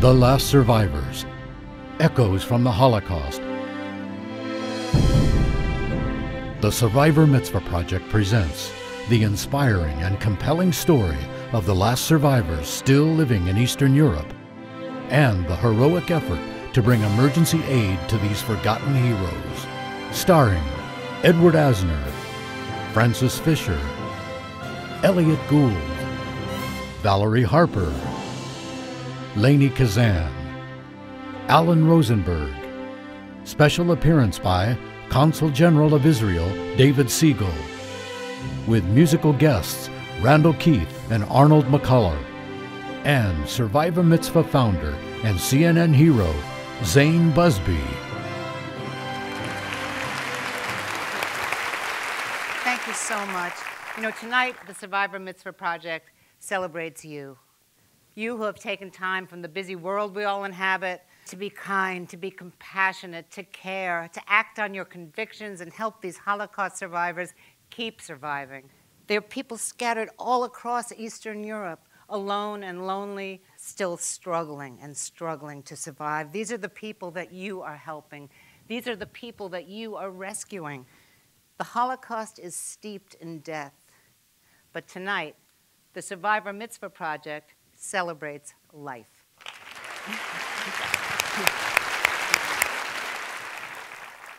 The Last Survivors, Echoes from the Holocaust. The Survivor Mitzvah Project presents the inspiring and compelling story of the last survivors still living in Eastern Europe and the heroic effort to bring emergency aid to these forgotten heroes. Starring Edward Asner, Frances Fisher, Elliott Gould, Valerie Harper, Lainie Kazan, Alan Rosenberg. Special appearance by Consul General of Israel, David Siegel. With musical guests, Randall Keith and Arnold McCuller. And Survivor Mitzvah founder and CNN hero, Zane Busby. Thank you so much. You know, tonight, the Survivor Mitzvah Project celebrates you. You who have taken time from the busy world we all inhabit to be kind, to be compassionate, to care, to act on your convictions and help these Holocaust survivors keep surviving. There are people scattered all across Eastern Europe, alone and lonely, still struggling and struggling to survive. These are the people that you are helping. These are the people that you are rescuing. The Holocaust is steeped in death. But tonight, the Survivor Mitzvah Project celebrates life.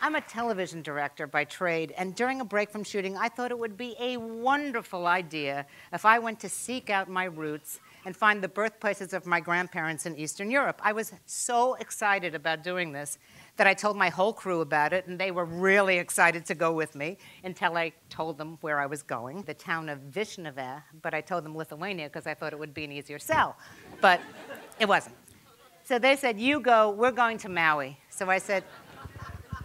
I'm a television director by trade, and during a break from shooting, I thought it would be a wonderful idea if I went to seek out my roots and find the birthplaces of my grandparents in Eastern Europe. I was so excited about doing this that I told my whole crew about it, and they were really excited to go with me until I told them where I was going, the town of Bishneva, but I told them Lithuania because I thought it would be an easier sell, but it wasn't. So they said, you go, we're going to Maui. So I said,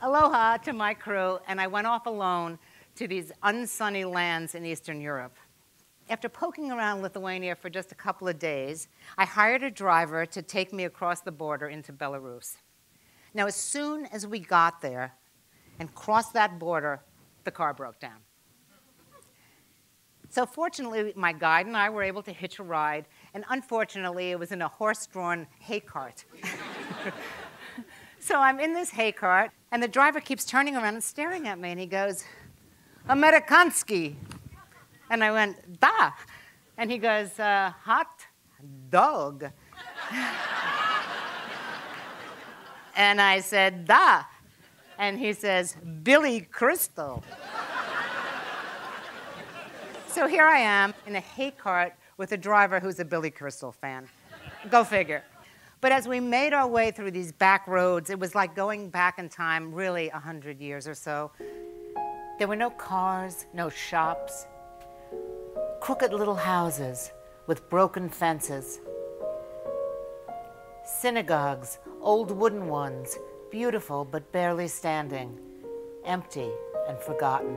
aloha to my crew, and I went off alone to these unsunny lands in Eastern Europe. After poking around Lithuania for just a couple of days, I hired a driver to take me across the border into Belarus. Now, as soon as we got there and crossed that border, the car broke down. So fortunately, my guide and I were able to hitch a ride, and unfortunately, it was in a horse-drawn hay cart. So I'm in this hay cart, and the driver keeps turning around and staring at me, and he goes, Amerikanski. And I went, da. And he goes, hot dog. And I said, da. And he says, Billy Crystal. So here I am in a hay cart with a driver who's a Billy Crystal fan. Go figure. But as we made our way through these back roads, it was like going back in time, really 100 years or so. There were no cars, no shops, crooked little houses with broken fences, synagogues, old wooden ones, beautiful but barely standing, empty and forgotten,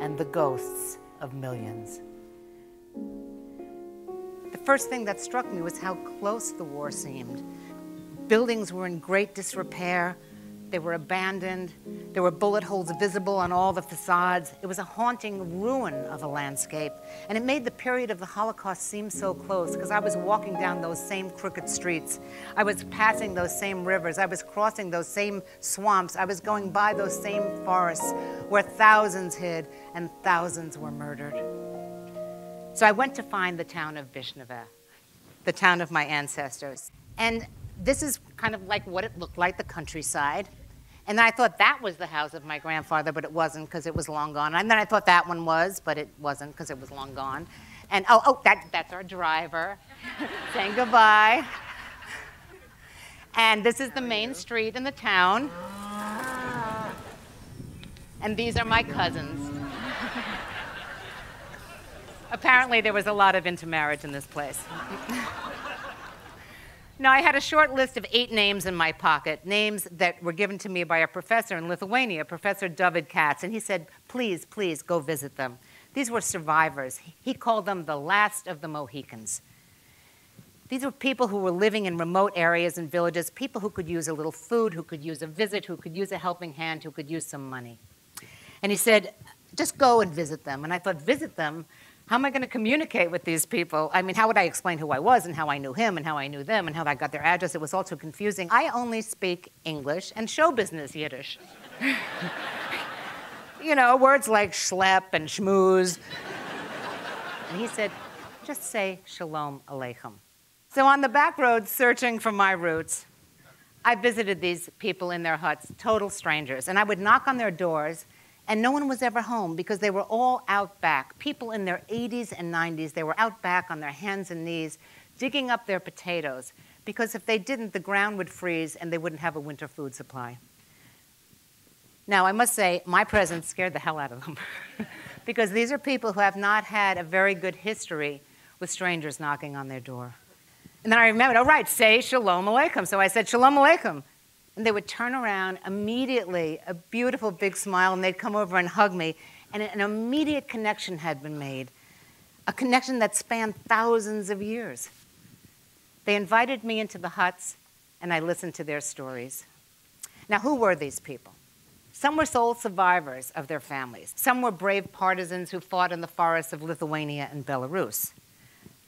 and the ghosts of millions. The first thing that struck me was how close the war seemed. Buildings were in great disrepair. They were abandoned. There were bullet holes visible on all the facades. It was a haunting ruin of a landscape. And it made the period of the Holocaust seem so close, because I was walking down those same crooked streets. I was passing those same rivers. I was crossing those same swamps. I was going by those same forests where thousands hid and thousands were murdered. So I went to find the town of Bishneva, the town of my ancestors. And this is kind of like what it looked like, the countryside. And then I thought that was the house of my grandfather, but it wasn't because it was long gone. And then I thought that one was, but it wasn't because it was long gone. And that's our driver saying goodbye. And this is the main street in the town. Ah. And these are my cousins. Apparently there was a lot of intermarriage in this place. Now, I had a short list of 8 names in my pocket, names that were given to me by a professor in Lithuania, Professor David Katz, and he said, please, please, go visit them. These were survivors. He called them the last of the Mohicans. These were people who were living in remote areas and villages, people who could use a little food, who could use a visit, who could use a helping hand, who could use some money. And he said, just go and visit them. And I thought, visit them? how am I going to communicate with these people? I mean, how would I explain who I was and how I knew him and how I knew them and how I got their address? It was all too confusing. I only speak English and show business Yiddish. You know, words like schlep and schmooze. And he said, just say shalom aleichem. So on the back road, searching for my roots, I visited these people in their huts, total strangers, and I would knock on their doors, and no one was ever home because they were all out back. People in their 80s and 90s, they were out back on their hands and knees, digging up their potatoes, because if they didn't, the ground would freeze and they wouldn't have a winter food supply. Now, I must say, my presence scared the hell out of them because these are people who have not had a very good history with strangers knocking on their door. And then I remembered, oh, right, say shalom aleichem. So I said, shalom aleichem. And they would turn around immediately, a beautiful big smile, and they'd come over and hug me. And an immediate connection had been made, a connection that spanned thousands of years. They invited me into the huts, and I listened to their stories. Now, who were these people? Some were sole survivors of their families. Some were brave partisans who fought in the forests of Lithuania and Belarus.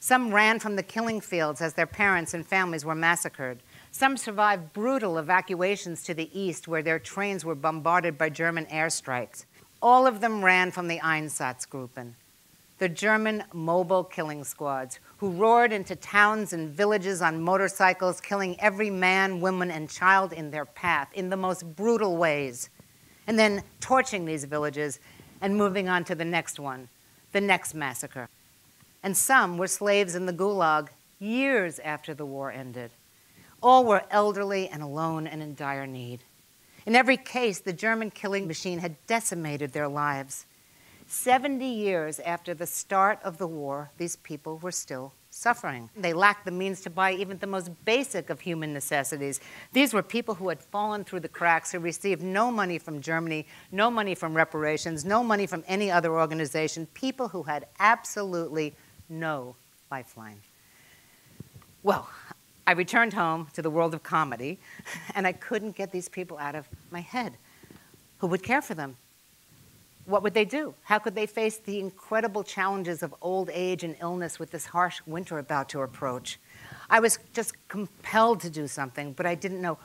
Some ran from the killing fields as their parents and families were massacred. Some survived brutal evacuations to the east where their trains were bombarded by German airstrikes. All of them ran from the Einsatzgruppen, the German mobile killing squads who roared into towns and villages on motorcycles, killing every man, woman, and child in their path in the most brutal ways, and then torching these villages and moving on to the next one, the next massacre. And some were slaves in the Gulag years after the war ended. All were elderly and alone and in dire need. In every case, the German killing machine had decimated their lives. 70 years after the start of the war, these people were still suffering. They lacked the means to buy even the most basic of human necessities. These were people who had fallen through the cracks, who received no money from Germany, no money from reparations, no money from any other organization, people who had absolutely no lifeline. Well, I returned home to the world of comedy, and I couldn't get these people out of my head. Who would care for them? What would they do? How could they face the incredible challenges of old age and illness with this harsh winter about to approach? I was just compelled to do something, but I didn't know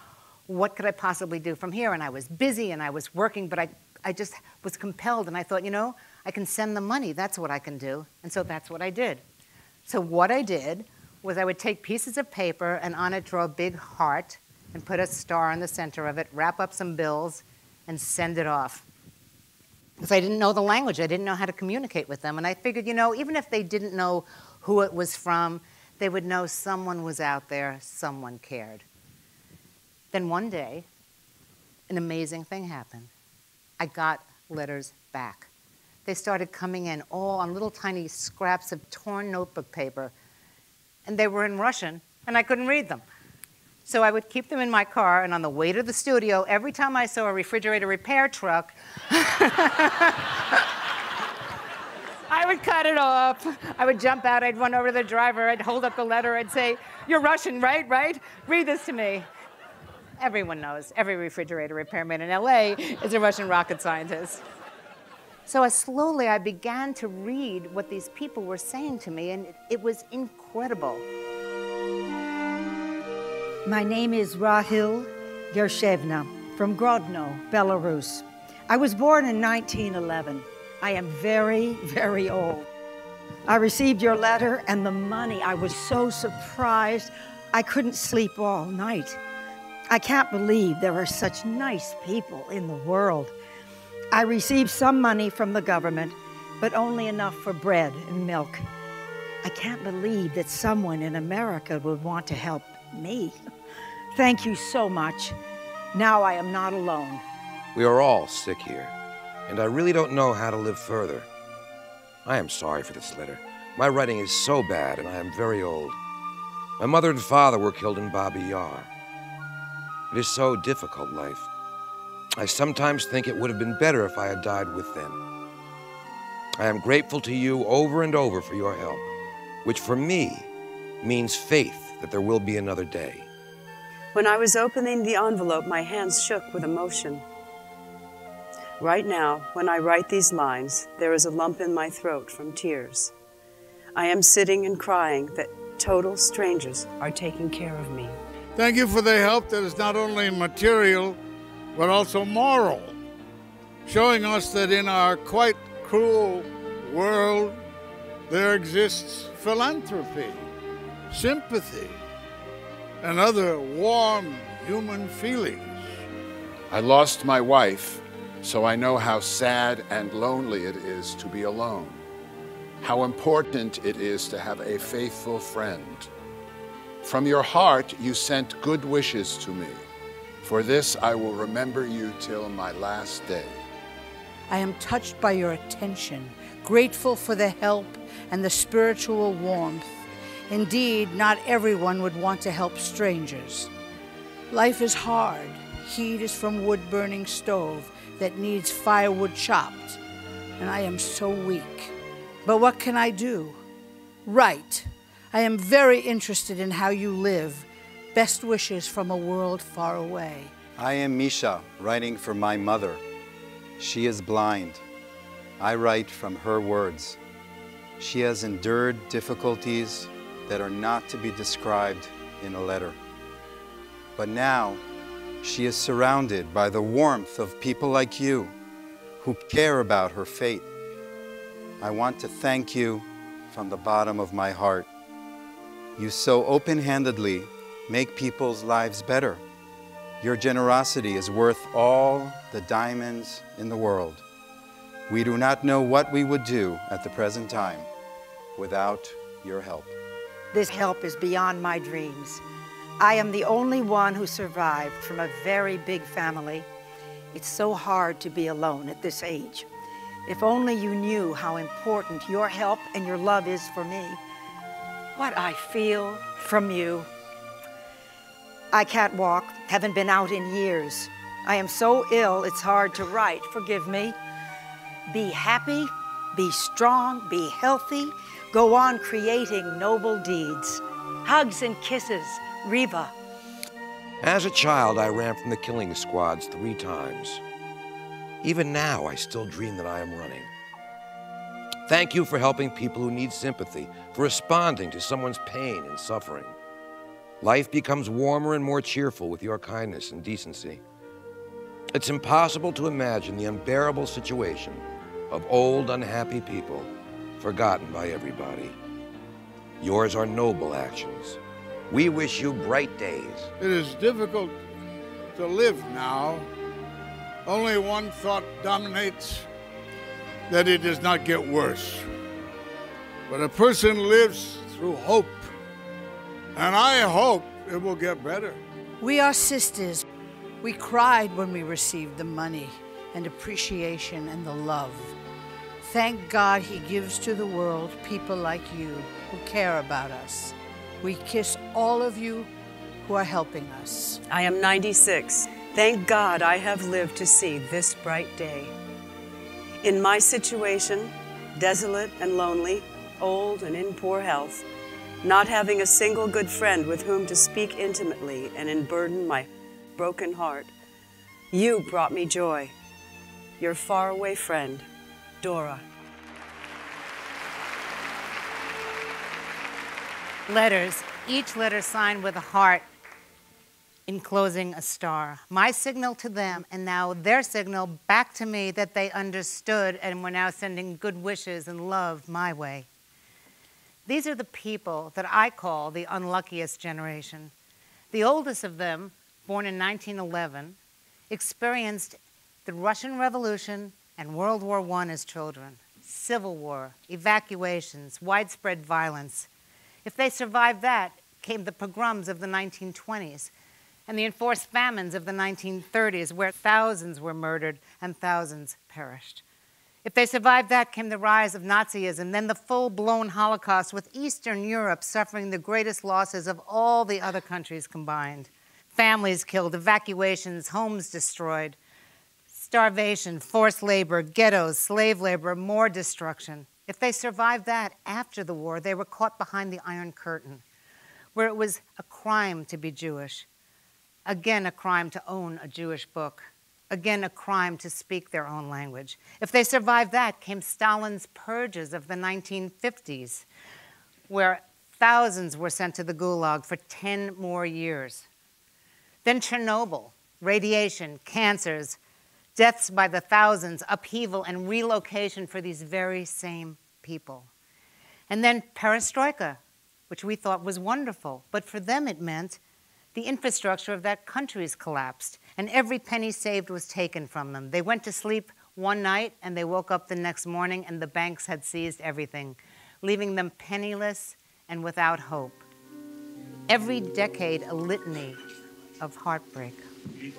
what could I possibly do from here, and I was busy and I was working, but I just was compelled, and I thought, you know, I can send them money, that's what I can do, and so that's what I did. So what I did was I would take pieces of paper and on it draw a big heart and put a star in the center of it, wrap up some bills, and send it off. Because I didn't know the language, I didn't know how to communicate with them, and I figured, you know, even if they didn't know who it was from, they would know someone was out there, someone cared. Then one day, an amazing thing happened. I got letters back. They started coming in all on little tiny scraps of torn notebook paper, and they were in Russian, and I couldn't read them. So I would keep them in my car, and on the way to the studio, every time I saw a refrigerator repair truck, I would cut it off. I would jump out, I'd run over to the driver, I'd hold up the letter, I'd say, you're Russian, right, Read this to me. Everyone knows, every refrigerator repairman in LA is a Russian rocket scientist. So slowly I began to read what these people were saying to me, and it was incredible. My name is Rahil Gershevna from Grodno, Belarus. I was born in 1911. I am very, very old. I received your letter and the money. I was so surprised. I couldn't sleep all night. I can't believe there are such nice people in the world. I received some money from the government, but only enough for bread and milk. I can't believe that someone in America would want to help me. Thank you so much. Now I am not alone. We are all sick here, and I really don't know how to live further. I am sorry for this letter. My writing is so bad, and I am very old. My mother and father were killed in Babi Yar. It is so difficult, life. I sometimes think it would have been better if I had died with them. I am grateful to you over and over for your help, which for me means faith that there will be another day. When I was opening the envelope, my hands shook with emotion. Right now, when I write these lines, there is a lump in my throat from tears. I am sitting and crying that total strangers are taking care of me. Thank you for the help that is not only material, but also moral, showing us that in our quite cruel world, there exists philanthropy, sympathy, and other warm human feelings. I lost my wife, so I know how sad and lonely it is to be alone, how important it is to have a faithful friend. From your heart, you sent good wishes to me. For this, I will remember you till my last day. I am touched by your attention, grateful for the help and the spiritual warmth. Indeed, not everyone would want to help strangers. Life is hard. Heat is from wood-burning stove that needs firewood chopped, and I am so weak. But what can I do? Right. I am very interested in how you live. Best wishes from a world far away. I am Misha, writing for my mother. She is blind. I write from her words. She has endured difficulties that are not to be described in a letter. But now, she is surrounded by the warmth of people like you who care about her fate. I want to thank you from the bottom of my heart. You so open-handedly make people's lives better. Your generosity is worth all the diamonds in the world. We do not know what we would do at the present time without your help. This help is beyond my dreams. I am the only one who survived from a very big family. It's so hard to be alone at this age. If only you knew how important your help and your love is for me. What I feel from you. I can't walk, haven't been out in years. I am so ill, it's hard to write, forgive me. Be happy, be strong, be healthy. Go on creating noble deeds. Hugs and kisses, Reba. As a child, I ran from the killing squads 3 times. Even now, I still dream that I am running. Thank you for helping people who need sympathy, for responding to someone's pain and suffering. Life becomes warmer and more cheerful with your kindness and decency. It's impossible to imagine the unbearable situation of old, unhappy people forgotten by everybody. Yours are noble actions. We wish you bright days. It is difficult to live now. Only one thought dominates, that it does not get worse. But a person lives through hope. And I hope it will get better. We are sisters. We cried when we received the money and appreciation and the love. Thank God he gives to the world people like you who care about us. We kiss all of you who are helping us. I am 96. Thank God I have lived to see this bright day. In my situation, desolate and lonely, old and in poor health, not having a single good friend with whom to speak intimately and unburden my broken heart. You brought me joy. Your faraway friend, Dora. Letters, each letter signed with a heart, enclosing a star. My signal to them, and now their signal back to me that they understood and were now sending good wishes and love my way. These are the people that I call the unluckiest generation. The oldest of them, born in 1911, experienced the Russian Revolution and World War I as children, civil war, evacuations, widespread violence. If they survived that, came the pogroms of the 1920s and the enforced famines of the 1930s, where thousands were murdered and thousands perished. If they survived that, came the rise of Nazism, then the full-blown Holocaust, with Eastern Europe suffering the greatest losses of all the other countries combined. Families killed, evacuations, homes destroyed, starvation, forced labor, ghettos, slave labor, more destruction. If they survived that, after the war, they were caught behind the Iron Curtain, where it was a crime to be Jewish. Again, a crime to own a Jewish book. Again, a crime to speak their own language. If they survived that, came Stalin's purges of the 1950s, where thousands were sent to the Gulag for 10 more years. Then Chernobyl, radiation, cancers, deaths by the thousands, upheaval and relocation for these very same people. And then perestroika, which we thought was wonderful, but for them it meant the infrastructure of that country's collapsed, and every penny saved was taken from them. They went to sleep one night, and they woke up the next morning, and the banks had seized everything, leaving them penniless and without hope. Every decade, a litany of heartbreak. May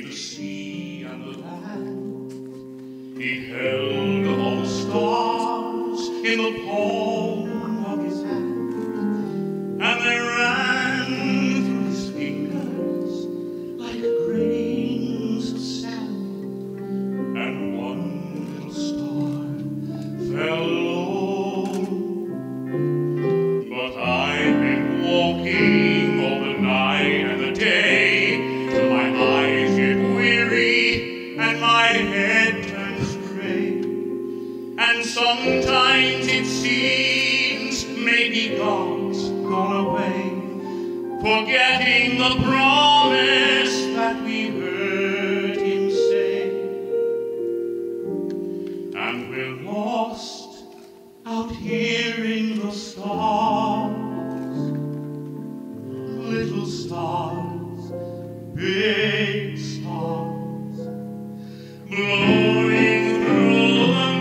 the sea and the land he held all stars in the palm of his hand, and they ran through his fingers like grains of sand, and one little star fell low, but I've been walking all the night and the day. Sometimes it seems maybe God's gone away, forgetting the promise that we heard him say. And we're lost out here in the stars, little stars, big stars, blowing through the night.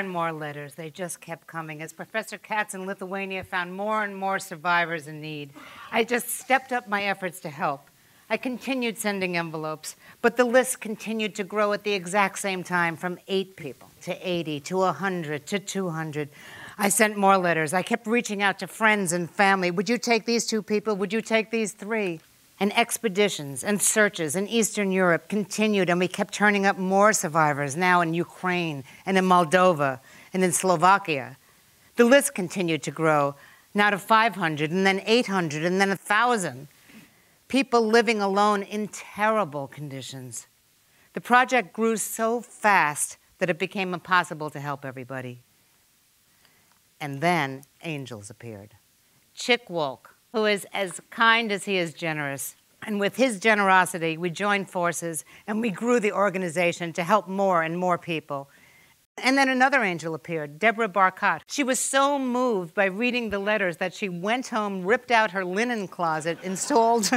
More letters. They just kept coming. As Professor Katz in Lithuania found more and more survivors in need, I just stepped up my efforts to help. I continued sending envelopes, but the list continued to grow at the exact same time, from 8 people to 80, to 100, to 200. I sent more letters. I kept reaching out to friends and family. Would you take these 2 people? Would you take these 3? And expeditions and searches in Eastern Europe continued, and we kept turning up more survivors, now in Ukraine and in Moldova and in Slovakia. The list continued to grow, now to 500, and then 800, and then 1,000. People living alone in terrible conditions. The project grew so fast that it became impossible to help everybody. And then angels appeared. Chickwalk, who is as kind as he is generous. And with his generosity, we joined forces and we grew the organization to help more and more people. And then another angel appeared, Deborah Barkat. She was so moved by reading the letters that she went home, ripped out her linen closet, installed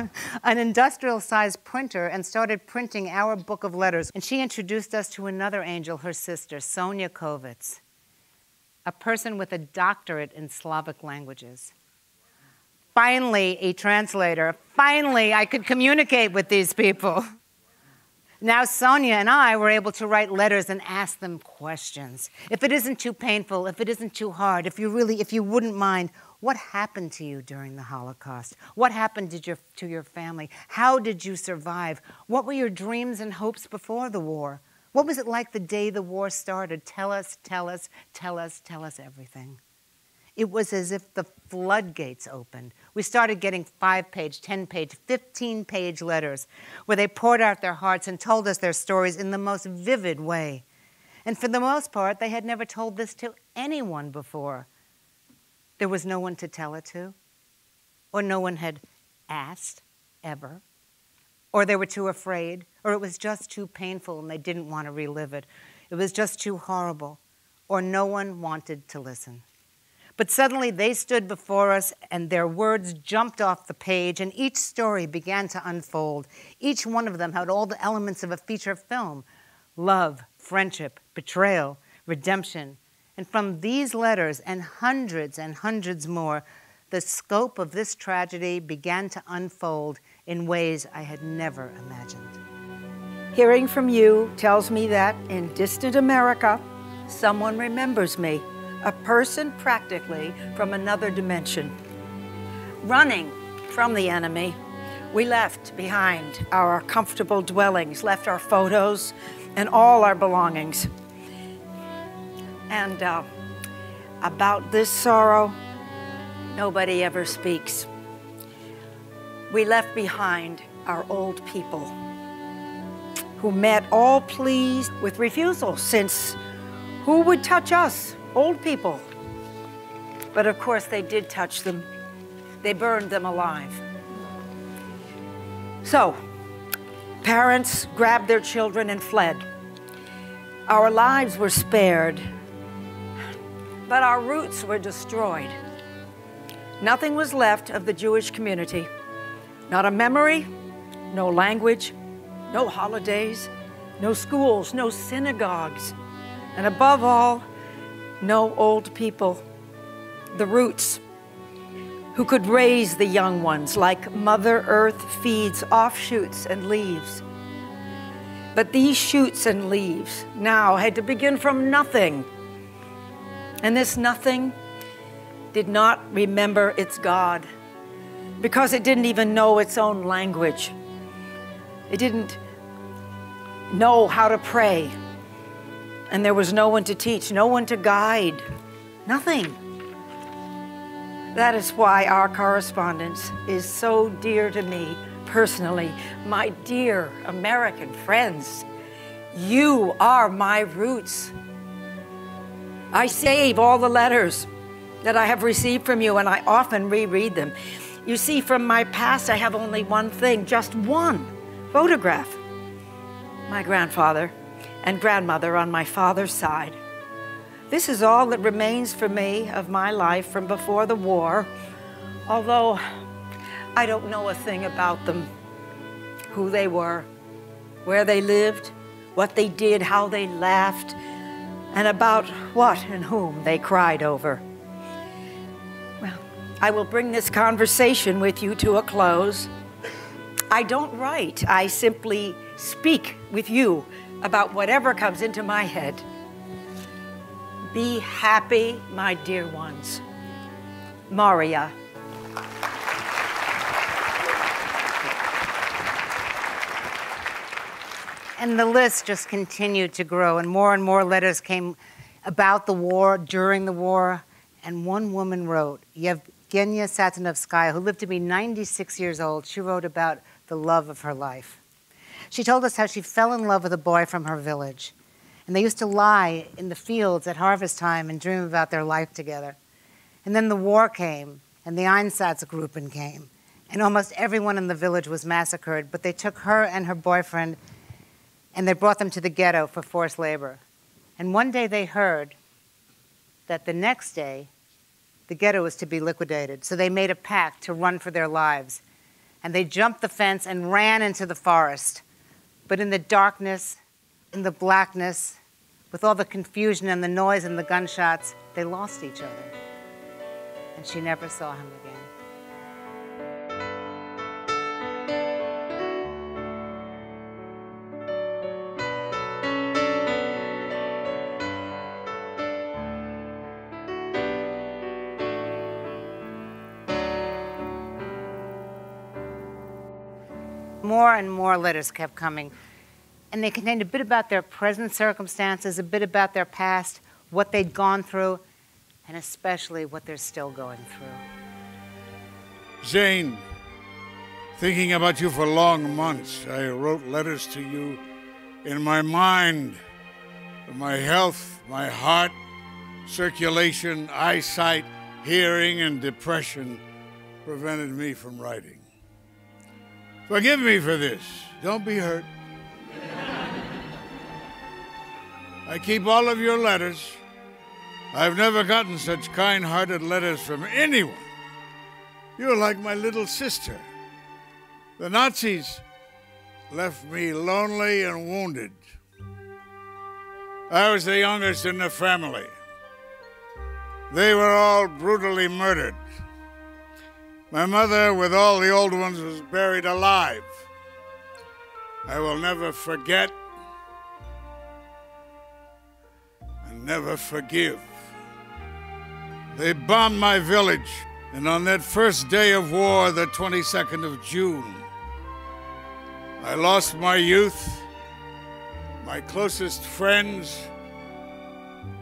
an industrial-sized printer, and started printing our book of letters. And she introduced us to another angel, her sister, Sonia Kovitz, a person with a doctorate in Slavic languages. Finally, a translator. Finally, I could communicate with these people. Now Sonia and I were able to write letters and ask them questions. If it isn't too painful, if it isn't too hard, if you wouldn't mind, what happened to you during the Holocaust? What happened to your family? How did you survive? What were your dreams and hopes before the war? What was it like the day the war started? Tell us everything. It was as if the floodgates opened. We started getting 5-page, 10-page, 15-page letters where they poured out their hearts and told us their stories in the most vivid way. And for the most part, they had never told this to anyone before. There was no one to tell it to, or no one had asked, ever, or they were too afraid, or it was just too painful and they didn't want to relive it. It was just too horrible, or no one wanted to listen. But suddenly they stood before us and their words jumped off the page and each story began to unfold. Each one of them had all the elements of a feature film: love, friendship, betrayal, redemption. And from these letters and hundreds more, the scope of this tragedy began to unfold in ways I had never imagined. Hearing from you tells me that in distant America, someone remembers me. a person practically from another dimension. Running from the enemy, we left behind our comfortable dwellings, left our photos and all our belongings. And about this sorrow, nobody ever speaks. We left behind our old people who met all pleased with refusal, since who would touch us, old people? But of course they did touch them. They burned them alive. So parents grabbed their children and fled. Our lives were spared, but our roots were destroyed. Nothing was left of the Jewish community. Not a memory, no language, no holidays, no schools, no synagogues, and above all, no old people, the roots, who could raise the young ones like Mother Earth feeds offshoots and leaves. But these shoots and leaves now had to begin from nothing. And this nothing did not remember its God, because it didn't even know its own language. It didn't know how to pray. And there was no one to teach, no one to guide, nothing. That is why our correspondence is so dear to me personally. My dear American friends, you are my roots. I save all the letters that I have received from you, and I often reread them. You see, from my past, I have only one thing, just one photograph. My grandfather and grandmother on my father's side. This is all that remains for me of my life from before the war, although I don't know a thing about them, who they were, where they lived, what they did, how they laughed, and about what and whom they cried over. Well, I will bring this conversation with you to a close. I don't write, I simply speak with you about whatever comes into my head. Be happy, my dear ones. Maria. And the list just continued to grow, and more letters came about the war, during the war, and one woman wrote, Yevgenia Satanovskaya, who lived to be 96 years old. She wrote about the love of her life. She told us how she fell in love with a boy from her village. And they used to lie in the fields at harvest time and dream about their life together. And then the war came, and the Einsatzgruppen came. And almost everyone in the village was massacred, but they took her and her boyfriend, and they brought them to the ghetto for forced labor. And one day they heard that the next day, the ghetto was to be liquidated. So they made a pact to run for their lives. And they jumped the fence and ran into the forest. But in the darkness, in the blackness, with all the confusion and the noise and the gunshots, they lost each other. And she never saw him again. More and more letters kept coming. And they contained a bit about their present circumstances, a bit about their past, what they'd gone through, and especially what they're still going through. Zane, thinking about you for long months, I wrote letters to you in my mind, my health, my heart, circulation, eyesight, hearing, and depression prevented me from writing. Forgive me for this. Don't be hurt. I keep all of your letters. I've never gotten such kind-hearted letters from anyone. You're like my little sister. The Nazis left me lonely and wounded. I was the youngest in the family. They were all brutally murdered. My mother, with all the old ones, was buried alive. I will never forget. Never forgive. They bombed my village, and on that first day of war, the 22nd of June, I lost my youth, my closest friends,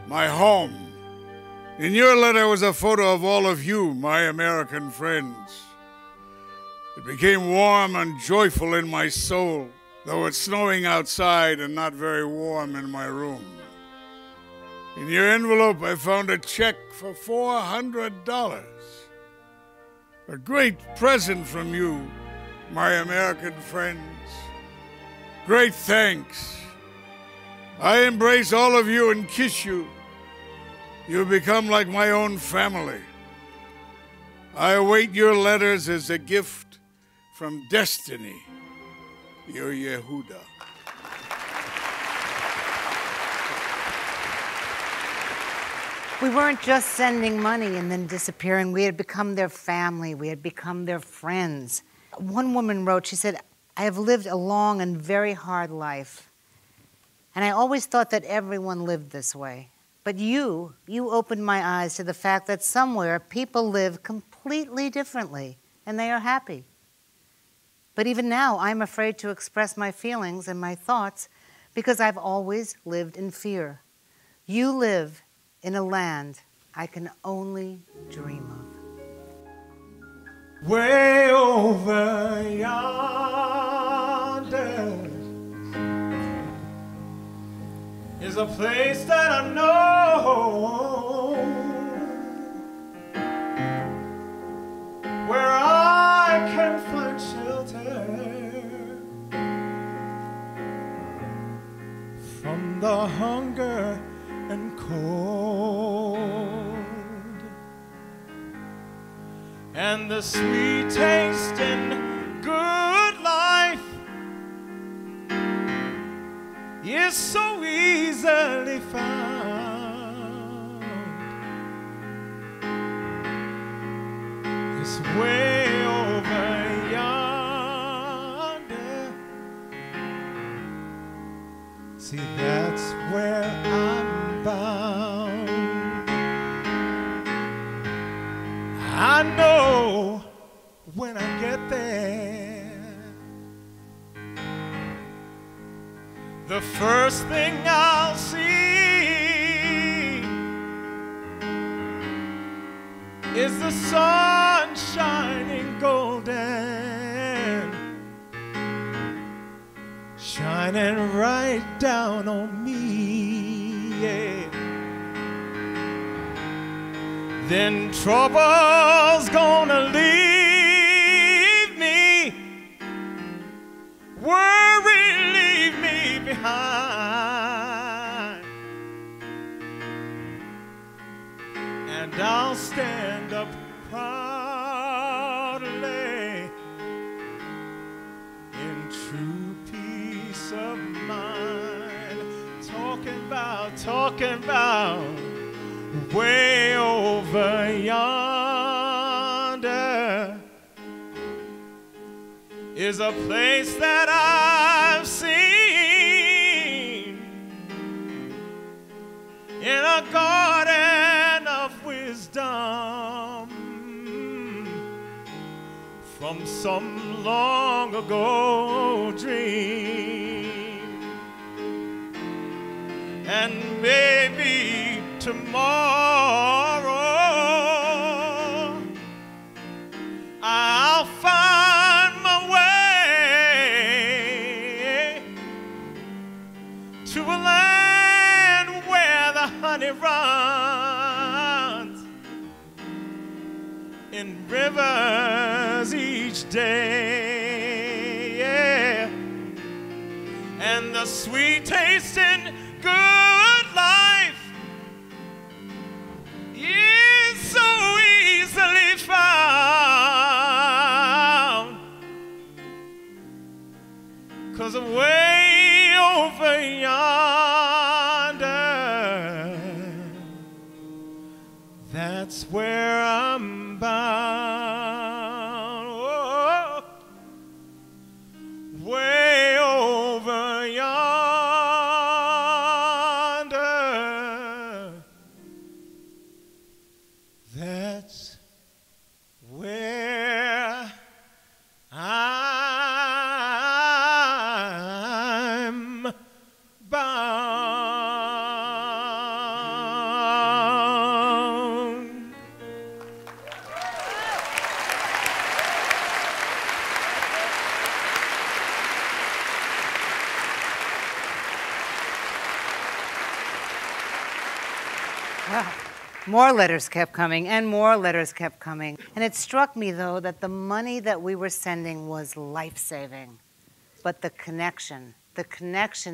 my home. In your letter was a photo of all of you, my American friends. It became warm and joyful in my soul, though it's snowing outside and not very warm in my room. In your envelope, I found a check for $400. A great present from you, my American friends. Great thanks. I embrace all of you and kiss you. You become like my own family. I await your letters as a gift from destiny, your Yehuda. We weren't just sending money and then disappearing. We had become their family. We had become their friends. One woman wrote, she said, I have lived a long and very hard life. And I always thought that everyone lived this way. But you opened my eyes to the fact that somewhere people live completely differently and they are happy. But even now, I'm afraid to express my feelings and my thoughts because I've always lived in fear. You live in a land I can only dream of. Way over yonder is a place that I know, where I can find shelter from the hunger and cold, and the sweet taste in good life is so easily found. It's way over yonder. See, that's where I'm bound. I know when I get there, the first thing I'll see is the sun shining golden, shining right down on me. Yeah. Then trouble's gonna leave me, worry leave me behind, and I'll stand up proudly in true peace of mind. Talking about way over yonder is a place that I've seen in a garden of wisdom from some long ago dream. And maybe tomorrow I'll find my way to a land where the honey runs in rivers each day, yeah. And the sweet taste in good life is so easily found, 'cause way over yonder, that's where I'm bound. Oh, way over yonder. Wow. More letters kept coming, and more letters kept coming. And it struck me, though, that the money that we were sending was life-saving. But the connection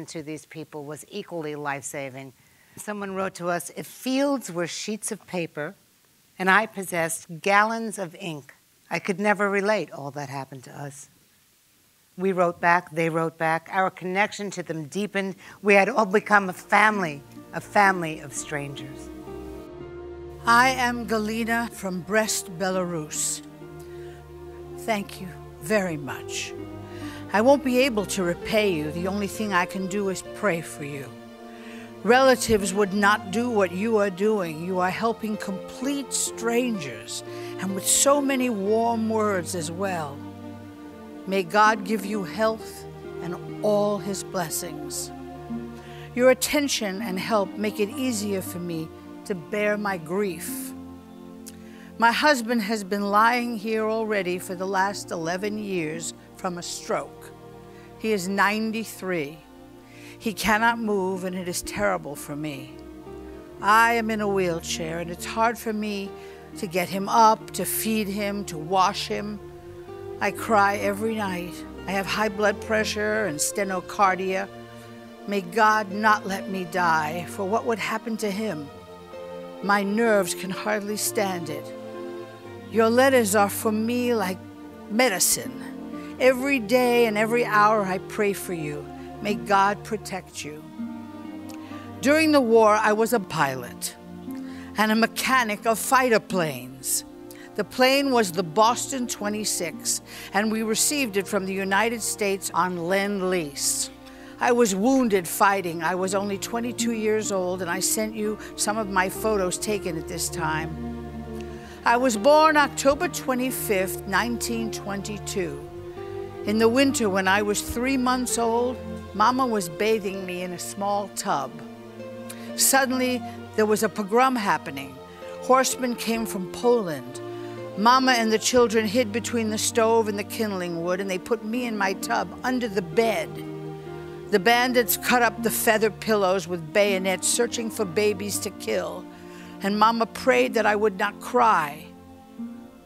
to these people was equally life-saving. Someone wrote to us, if fields were sheets of paper, and I possessed gallons of ink, I could never relate all that happened to us. We wrote back, they wrote back. Our connection to them deepened. We had all become a family of strangers. I am Galina from Brest, Belarus. Thank you very much. I won't be able to repay you. The only thing I can do is pray for you. Relatives would not do what you are doing. You are helping complete strangers, and with so many warm words as well. May God give you health and all his blessings. Your attention and help make it easier for me to bear my grief. My husband has been lying here already for the last 11 years from a stroke. He is 93. He cannot move, and it is terrible for me. I am in a wheelchair, and it's hard for me to get him up, to feed him, to wash him. I cry every night. I have high blood pressure and stenocardia. May God not let me die, for what would happen to him? My nerves can hardly stand it. Your letters are for me like medicine. Every day and every hour I pray for you. May God protect you. During the war, I was a pilot and a mechanic of fighter planes. The plane was the Boston 26, and we received it from the United States on Lend-Lease. I was wounded fighting. I was only 22 years old, and I sent you some of my photos taken at this time. I was born October 25th, 1922. In the winter, when I was 3 months old, Mama was bathing me in a small tub. Suddenly, there was a pogrom happening. Horsemen came from Poland. Mama and the children hid between the stove and the kindling wood, and they put me and my tub under the bed. The bandits cut up the feather pillows with bayonets, searching for babies to kill, and Mama prayed that I would not cry.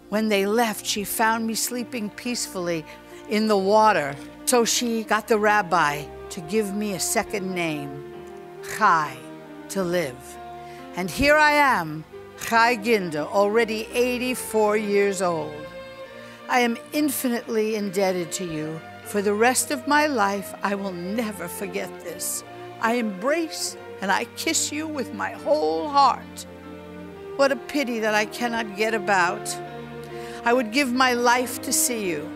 When they left, she found me sleeping peacefully in the water, so she got the rabbi to give me a second name, Chai, to live. And here I am, Chai Ginda, already 84 years old. I am infinitely indebted to you. For the rest of my life, I will never forget this. I embrace and I kiss you with my whole heart. What a pity that I cannot get about. I would give my life to see you.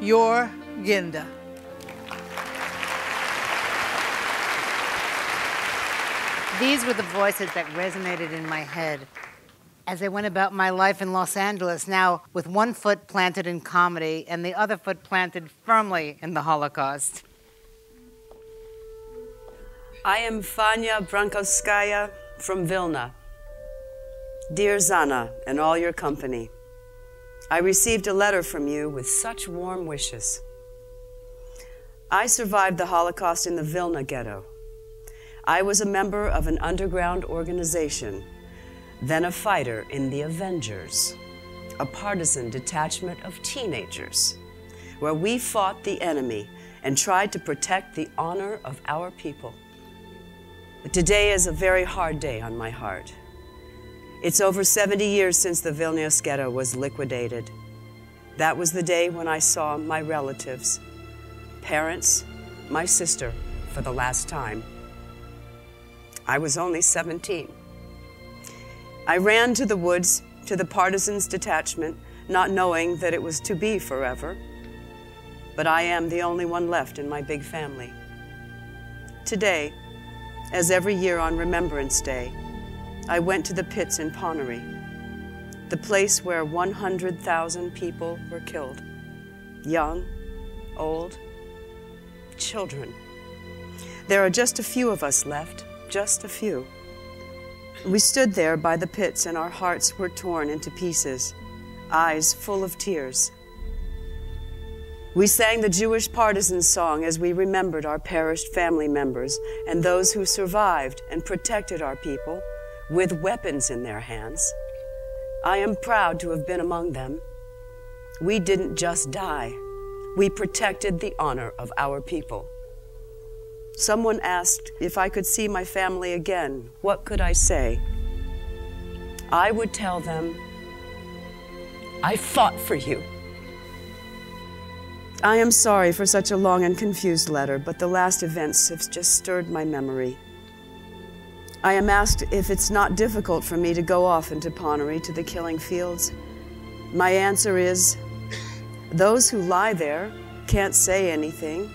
Your Ginda. These were the voices that resonated in my head as I went about my life in Los Angeles, now with one foot planted in comedy and the other foot planted firmly in the Holocaust. I am Fania Brankowskaya from Vilna. Dear Zana and all your company, I received a letter from you with such warm wishes. I survived the Holocaust in the Vilna ghetto. I was a member of an underground organization, then a fighter in the Avengers, a partisan detachment of teenagers, where we fought the enemy and tried to protect the honor of our people. But today is a very hard day on my heart. It's over 70 years since the Vilnius ghetto was liquidated. That was the day when I saw my relatives, parents, my sister, for the last time. I was only 17. I ran to the woods, to the partisans' detachment, not knowing that it was to be forever. But I am the only one left in my big family. Today, as every year on Remembrance Day, I went to the pits in Ponary, the place where 100,000 people were killed, young, old, children. There are just a few of us left, just a few. We stood there by the pits, and our hearts were torn into pieces, eyes full of tears. We sang the Jewish partisan song as we remembered our perished family members and those who survived and protected our people with weapons in their hands. I am proud to have been among them. We didn't just die. We protected the honor of our people. Someone asked if I could see my family again. What could I say? I would tell them, I fought for you. I am sorry for such a long and confused letter, but the last events have just stirred my memory. I am asked if it's not difficult for me to go off into Ponary to the killing fields. My answer is, those who lie there can't say anything.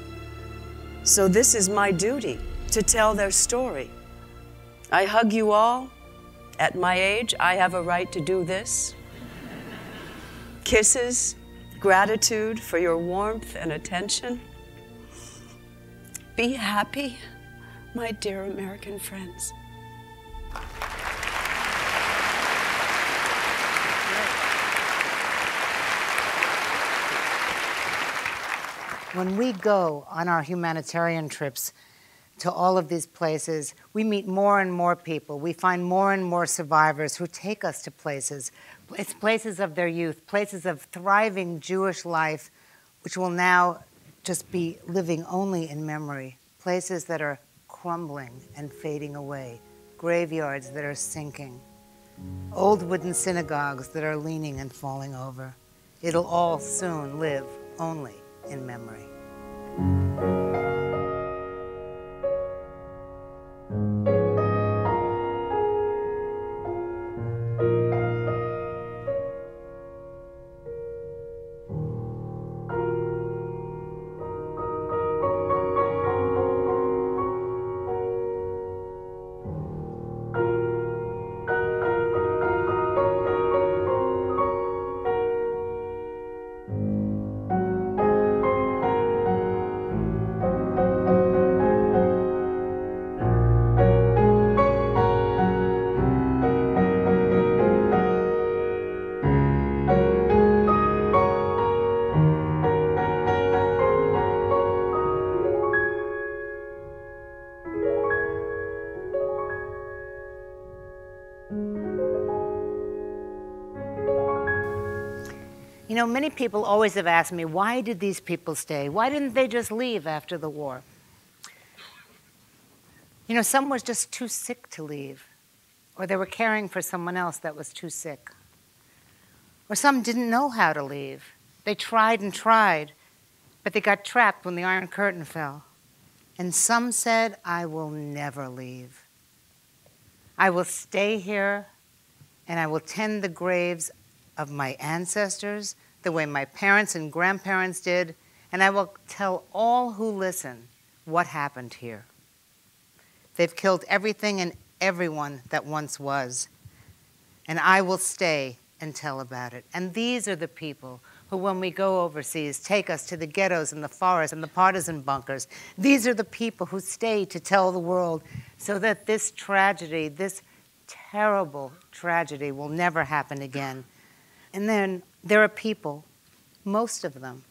So this is my duty, to tell their story. I hug you all. At my age, I have a right to do this. Kisses. Gratitude for your warmth and attention. Be happy, my dear American friends. When we go on our humanitarian trips to all of these places, we meet more and more people. We find more and more survivors who take us to places. It's places of their youth, places of thriving Jewish life, which will now just be living only in memory, places that are crumbling and fading away, graveyards that are sinking, old wooden synagogues that are leaning and falling over. It'll all soon live only in memory. You know, many people always have asked me, why did these people stay? Why didn't they just leave after the war? You know, some was just too sick to leave, or they were caring for someone else that was too sick. Or some didn't know how to leave. They tried and tried, but they got trapped when the Iron Curtain fell. And some said, I will never leave. I will stay here, and I will tend the graves of my ancestors, the way my parents and grandparents did, and I will tell all who listen what happened here. They've killed everything and everyone that once was, and I will stay and tell about it. And these are the people who, when we go overseas, take us to the ghettos and the forests and the partisan bunkers. These are the people who stay to tell the world so that this tragedy, this terrible tragedy, will never happen again. And then there are people, most of them,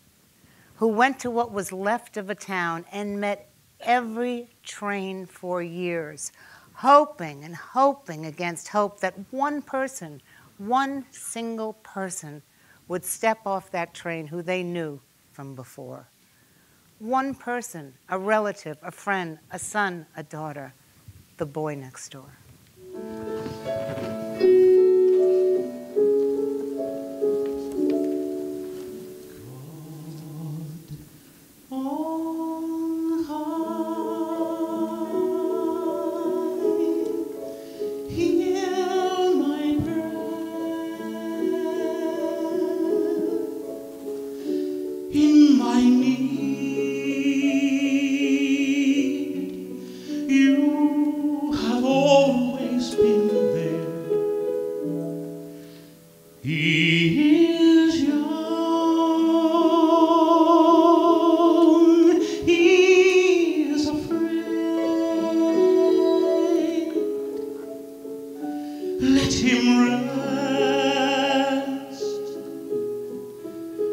who went to what was left of a town and met every train for years, hoping and hoping against hope that one person, one single person, would step off that train who they knew from before. One person, a relative, a friend, a son, a daughter, the boy next door.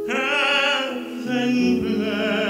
Rest and bless.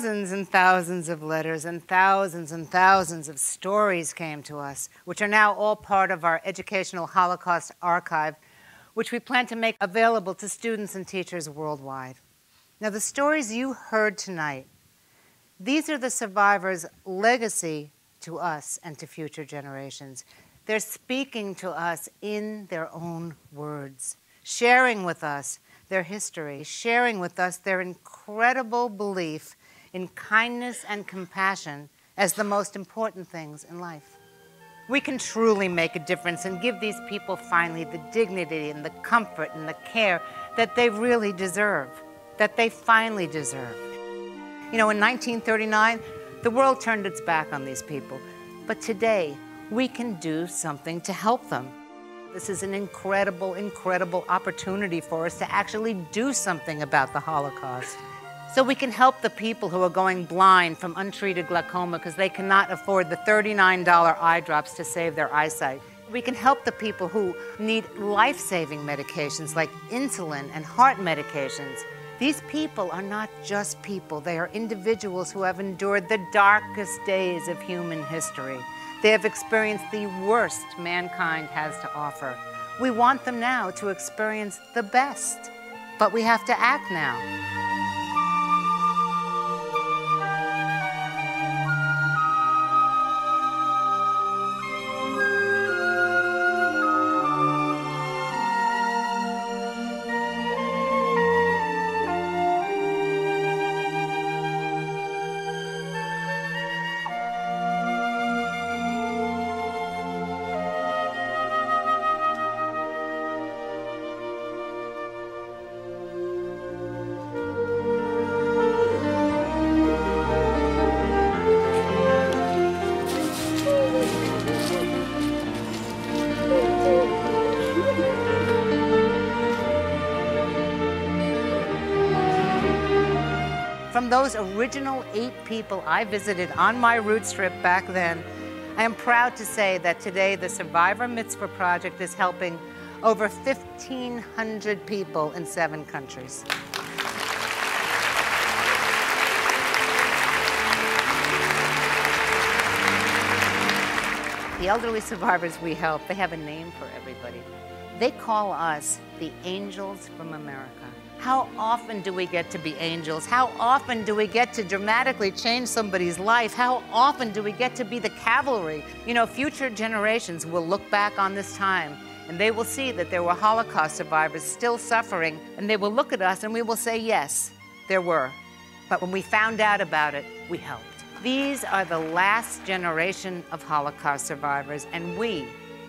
thousands and thousands of letters and thousands of stories came to us, which are now all part of our educational Holocaust archive, which we plan to make available to students and teachers worldwide. Now, the stories you heard tonight, these are the survivors' legacy to us and to future generations. They're speaking to us in their own words, sharing with us their history, sharing with us their incredible belief in kindness and compassion as the most important things in life. We can truly make a difference and give these people finally the dignity and the comfort and the care that they really deserve, that they finally deserve. You know, in 1939, the world turned its back on these people, but today, we can do something to help them. This is an incredible, incredible opportunity for us to actually do something about the Holocaust. So we can help the people who are going blind from untreated glaucoma because they cannot afford the $39 eye drops to save their eyesight. We can help the people who need life-saving medications like insulin and heart medications. These people are not just people. They are individuals who have endured the darkest days of human history. They have experienced the worst mankind has to offer. We want them now to experience the best, but we have to act now. Those original 8 people I visited on my roots trip back then, I am proud to say that today the Survivor Mitzvah Project is helping over 1,500 people in 7 countries. The elderly survivors we help, they have a name for everybody. They call us the Angels from America. How often do we get to be angels? How often do we get to dramatically change somebody's life? How often do we get to be the cavalry? You know, future generations will look back on this time and they will see that there were Holocaust survivors still suffering, and they will look at us and we will say, yes, there were. But when we found out about it, we helped. These are the last generation of Holocaust survivors, and we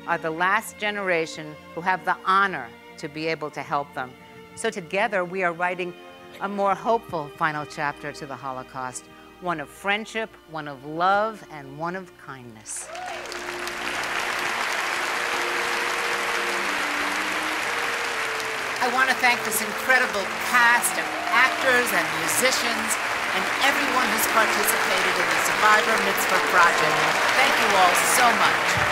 are the last generation who have the honor to be able to help them. So together, we are writing a more hopeful final chapter to the Holocaust, one of friendship, one of love, and one of kindness. I want to thank this incredible cast of actors and musicians and everyone who's participated in the Survivor Mitzvah Project. Thank you all so much.